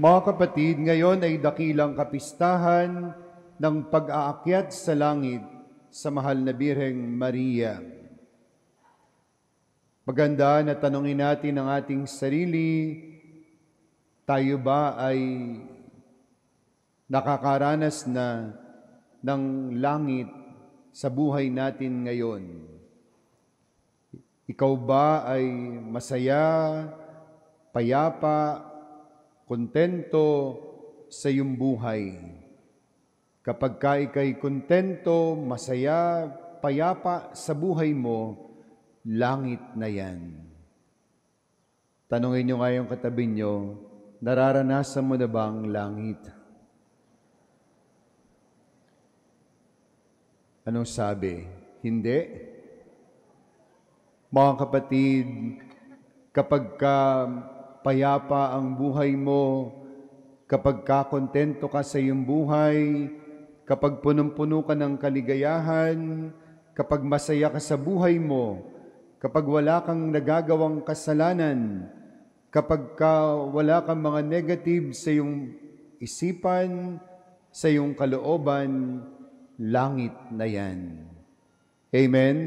Mga kapatid, ngayon ay dakilang kapistahan ng pag-aakyat sa langit sa mahal na Birheng Maria. Maganda na tanungin natin ang ating sarili, tayo ba ay nakakaranas na ng langit sa buhay natin ngayon? Ikaw ba ay masaya, payapa, kontento sa iyong buhay? Kapag ka ika'y kontento, masaya, payapa sa buhay mo, langit na yan. Tanungin nyo nga yung katabi nyo, nararanasan mo na ba ang langit? Anong sabi? Hindi. Mga kapatid, kapag ka payapa ang buhay mo, kapag kakontento ka sa iyong buhay, kapag punong-puno ka ng kaligayahan, kapag masaya ka sa buhay mo, kapag wala kang nagagawang kasalanan, kapag ka wala kang mga negative sa iyong isipan, sa iyong kalooban, langit na yan. Amen?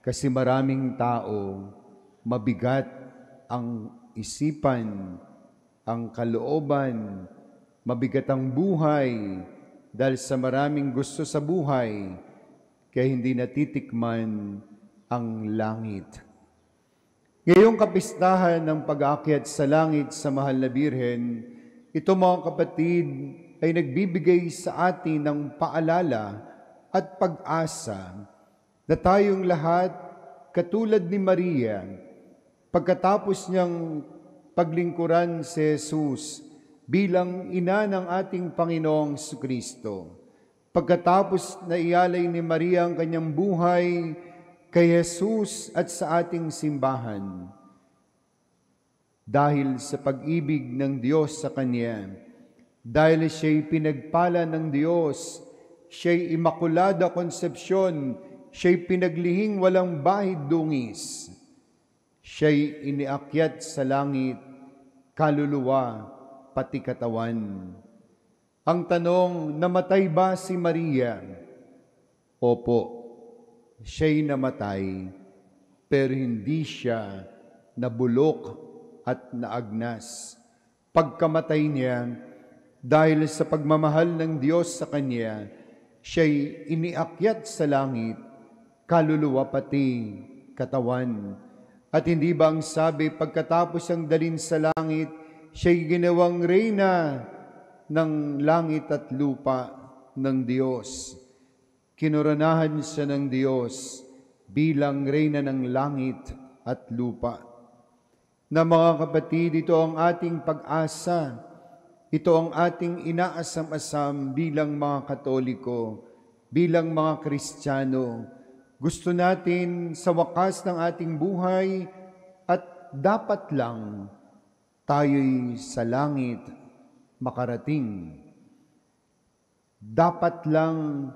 Kasi maraming tao, mabigat ang isipan, ang kalooban, mabigat ang buhay dahil sa maraming gusto sa buhay, kaya hindi natitikman ang langit. Ngayong kapistahan ng pag-aakyat sa langit sa mahal na Birhen, ito mga kapatid ay nagbibigay sa atin ng paalala at pag-asa na tayong lahat, katulad ni Maria, pagkatapos niyang paglingkuran si Jesus bilang ina ng ating Panginoong Jesucristo, pagkatapos na ialay ni Maria ang kanyang buhay kay Jesus at sa ating simbahan, dahil sa pag-ibig ng Diyos sa kanya, dahil siya'y pinagpala ng Diyos, siya'y Immaculada Concepcion, siya'y pinaglihing walang bahid dungis, siya'y iniakyat sa langit, kaluluwa, pati katawan. Ang tanong, namatay ba si Maria? Opo, siya'y namatay, pero hindi siya nabulok at naagnas. Pagkamatay niya, dahil sa pagmamahal ng Diyos sa kanya, siya'y iniakyat sa langit, kaluluwa, pati katawan. At hindi ba ang sabi, pagkatapos ang dalhin sa langit, siya'y ginawang reyna ng langit at lupa ng Diyos. Kinuranahan siya ng Diyos bilang reyna ng langit at lupa. Na mga kapatid, ito ang ating pag-asa. Ito ang ating inaasam-asam bilang mga Katoliko, bilang mga Kristiyano. Gusto natin sa wakas ng ating buhay at dapat lang tayo'y sa langit makarating. Dapat lang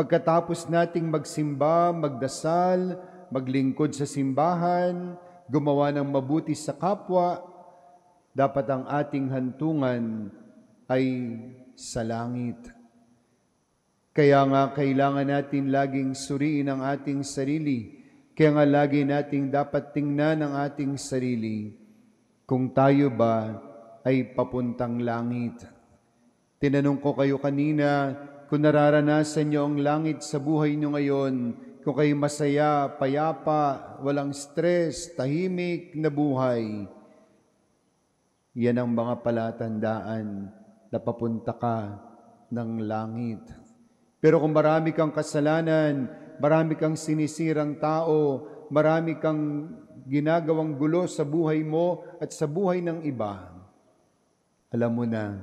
pagkatapos nating magsimba, magdasal, maglingkod sa simbahan, gumawa ng mabuti sa kapwa, dapat ang ating hantungan ay sa langit. Kaya nga kailangan natin laging suriin ang ating sarili. Kaya nga lagi nating dapat tingnan ang ating sarili kung tayo ba ay papuntang langit. Tinanong ko kayo kanina kung nararanasan niyo ang langit sa buhay niyo ngayon, kung kayo masaya, payapa, walang stress, tahimik na buhay. Yan ang mga palatandaan na papunta ka ng langit. Pero kung marami kang kasalanan, marami kang sinisirang tao, marami kang ginagawang gulo sa buhay mo at sa buhay ng iba, alam mo na,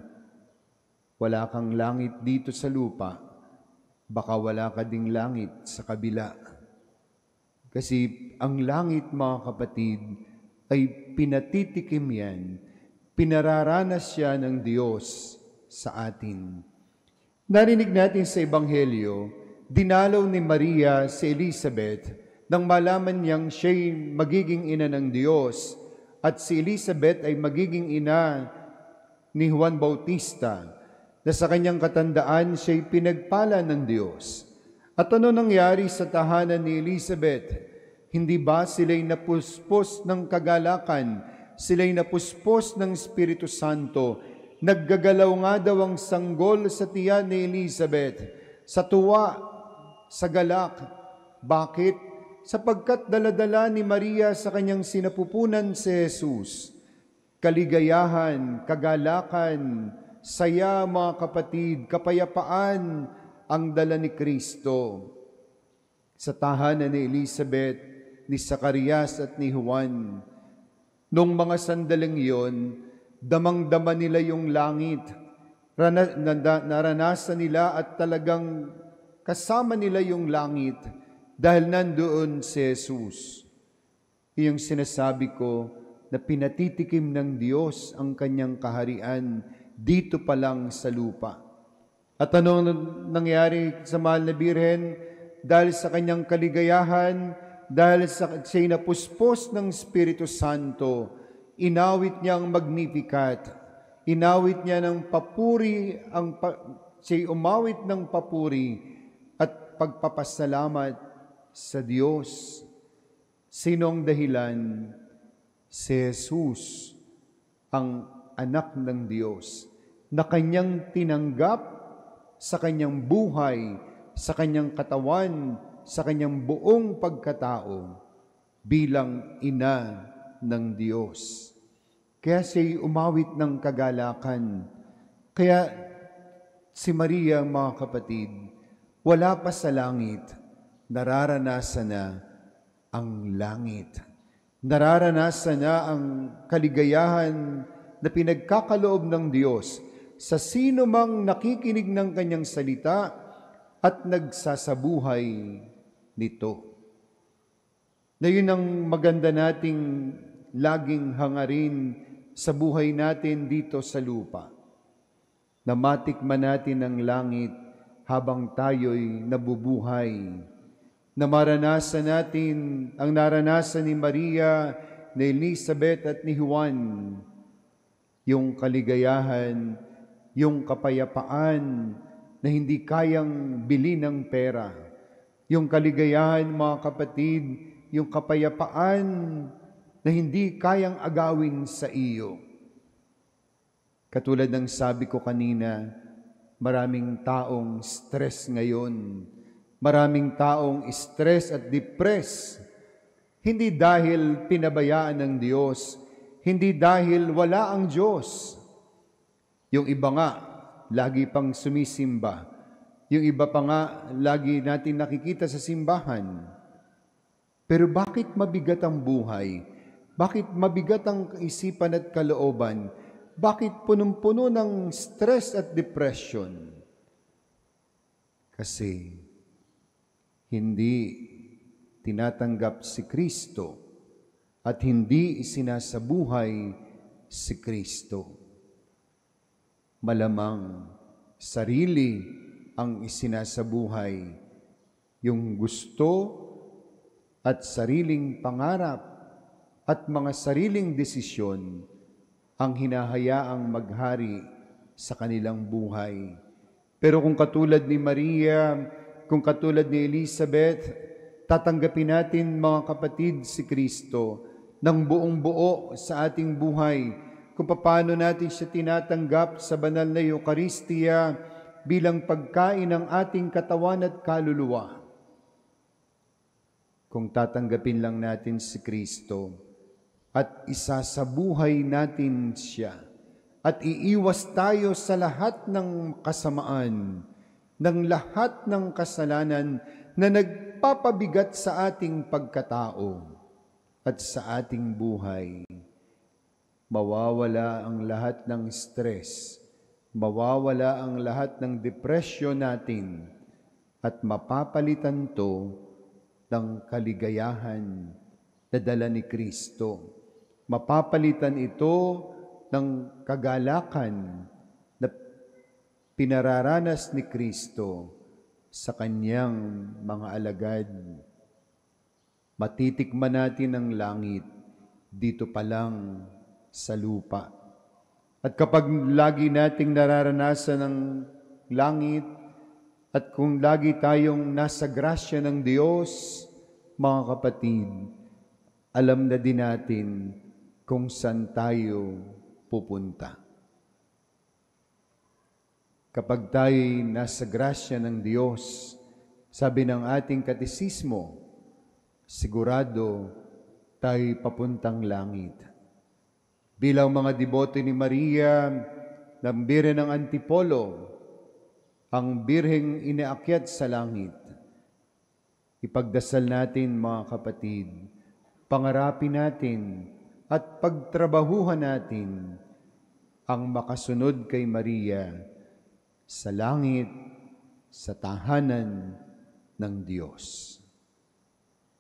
wala kang langit dito sa lupa, baka wala ka ding langit sa kabila. Kasi ang langit, mga kapatid, ay pinatitikim yan, pinararanas siya ng Diyos sa atin. Narinig natin sa Ebanghelyo, dinalaw ni Maria si Elizabeth nang malaman niyang siya'y magiging ina ng Diyos at si Elizabeth ay magiging ina ni Juan Bautista na sa kanyang katandaan siya'y pinagpala ng Diyos. At ano nangyari sa tahanan ni Elizabeth? Hindi ba sila'y napuspos ng kagalakan, sila'y napuspos ng Espiritu Santo? Naggagalaw nga daw ang sanggol sa tiyan ni Elizabeth, sa tuwa, sa galak. Bakit? Sapagkat daladala ni Maria sa kanyang sinapupunan si Jesus. Kaligayahan, kagalakan, saya mga kapatid, kapayapaan ang dala ni Kristo. Sa tahanan ni Elizabeth, ni Zacarias at ni Juan, noong mga sandaling iyon, damang-dama nila yung langit. Naranasan nila at talagang kasama nila yung langit. Dahil nandoon si Jesus. Iyong sinasabi ko na pinatitikim ng Diyos ang kanyang kaharian dito pa lang sa lupa. At anong nangyari sa mahal na Birhen? Dahil sa kanyang kaligayahan, dahil sa siya'y napuspos ng Espiritu Santo, inawit niya ang Magnificat, inawit niya ng papuri, siya'y umawit ng papuri at pagpapasalamat sa Diyos. Sinong dahilan? Si Jesus, ang anak ng Diyos, na kanyang tinanggap sa kanyang buhay, sa kanyang katawan, sa kanyang buong pagkatao, bilang ina ng Diyos. Kaya siya'y umawit ng kagalakan. Kaya si Maria, mga kapatid, wala pa sa langit, nararanasan na ang langit. Nararanasan na ang kaligayahan na pinagkakaloob ng Diyos sa sino mang nakikinig ng kanyang salita at nagsasabuhay nito. Na yun ang maganda nating laging hangarin sa buhay natin dito sa lupa. Na matikman natin ang langit habang tayo'y nabubuhay. Na maranasan natin ang naranasan ni Maria, ni Elizabeth at ni Juan, yung kaligayahan, yung kapayapaan na hindi kayang bilhin ng pera. Yung kaligayahan, mga kapatid, yung kapayapaan na hindi kayang agawin sa iyo. Katulad ng sabi ko kanina, maraming taong stress ngayon. Maraming taong stress at depress, hindi dahil pinabayaan ng Diyos, hindi dahil wala ang Diyos. Yung iba nga, lagi pang sumisimba. Yung iba pa nga, lagi natin nakikita sa simbahan. Pero bakit mabigat ang buhay? Bakit mabigat ang isipan at kalooban? Bakit punong-puno ng stress at depression? Kasi hindi tinatanggap si Kristo at hindi isinasabuhay si Kristo. Malamang sarili ang isinasabuhay, yung gusto at sariling pangarap at mga sariling desisyon ang hinahayaang maghari sa kanilang buhay. Pero kung katulad ni Maria, kung katulad ni Elizabeth, tatanggapin natin, mga kapatid, si Kristo ng buong-buo sa ating buhay. Kung paano natin siya tinatanggap sa banal na Eucharistia bilang pagkain ng ating katawan at kaluluwa. Kung tatanggapin lang natin si Kristo at isasabuhay natin siya at iiwas tayo sa lahat ng kasamaan, ng lahat ng kasalanan na nagpapabigat sa ating pagkatao at sa ating buhay. Mawawala ang lahat ng stress, mawawala ang lahat ng depression natin at mapapalitan to ng kaligayahan na dala ni Kristo. Mapapalitan ito ng kagalakan pinararanas ni Kristo sa kanyang mga alagad. Matitikman natin ang langit dito pa lang sa lupa. At kapag lagi nating nararanasan ang langit, at kung lagi tayong nasa grasya ng Diyos, mga kapatid, alam na din natin kung saan tayo pupunta. Kapag tayo'y nasa grasya ng Diyos, sabi ng ating katisismo, sigurado tayo'y papuntang langit. Bilang mga deboto ni Maria, ng Birhen ng Antipolo, ang birheng inaakyat sa langit. Ipagdasal natin, mga kapatid, pangarapin natin at pagtrabahuhan natin ang makasunod kay Maria sa langit, sa tahanan ng Diyos.